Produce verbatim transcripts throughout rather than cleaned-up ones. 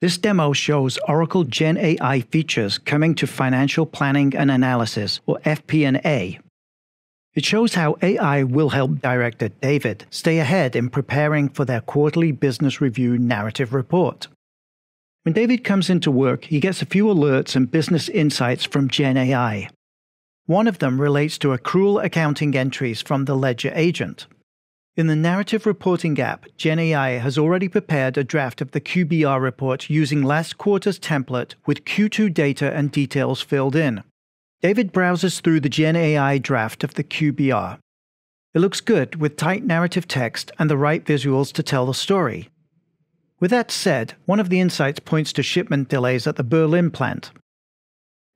This demo shows Oracle GenAI features coming to Financial Planning and Analysis, or F P and A. It shows how A I will help Director David stay ahead in preparing for their quarterly business review narrative report. When David comes into work, he gets a few alerts and business insights from GenAI. One of them relates to accrual accounting entries from the Ledger agent. In the Narrative Reporting app, GenAI has already prepared a draft of the Q B R report using last quarter's template with Q two data and details filled in. David browses through the GenAI draft of the Q B R. It looks good with tight narrative text and the right visuals to tell the story. With that said, one of the insights points to shipment delays at the Berlin plant.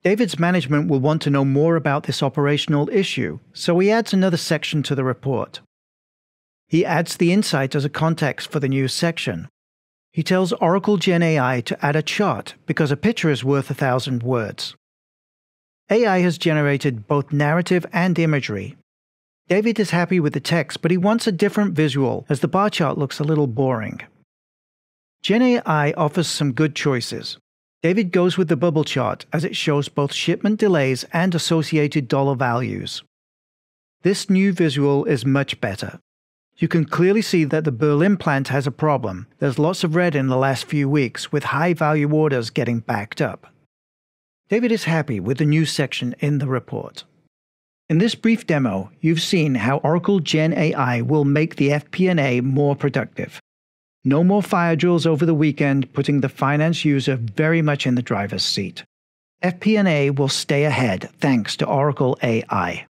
David's management will want to know more about this operational issue, so he adds another section to the report. He adds the insight as a context for the new section. He tells Oracle GenAI to add a chart because a picture is worth a thousand words. A I has generated both narrative and imagery. David is happy with the text, but he wants a different visual as the bar chart looks a little boring. GenAI offers some good choices. David goes with the bubble chart as it shows both shipment delays and associated dollar values. This new visual is much better. You can clearly see that the Berlin plant has a problem. There's lots of red in the last few weeks, with high-value orders getting backed up. David is happy with the new section in the report. In this brief demo, you've seen how Oracle GenAI will make the F P and A more productive. No more fire drills over the weekend, putting the finance user very much in the driver's seat. F P and A will stay ahead thanks to Oracle A I.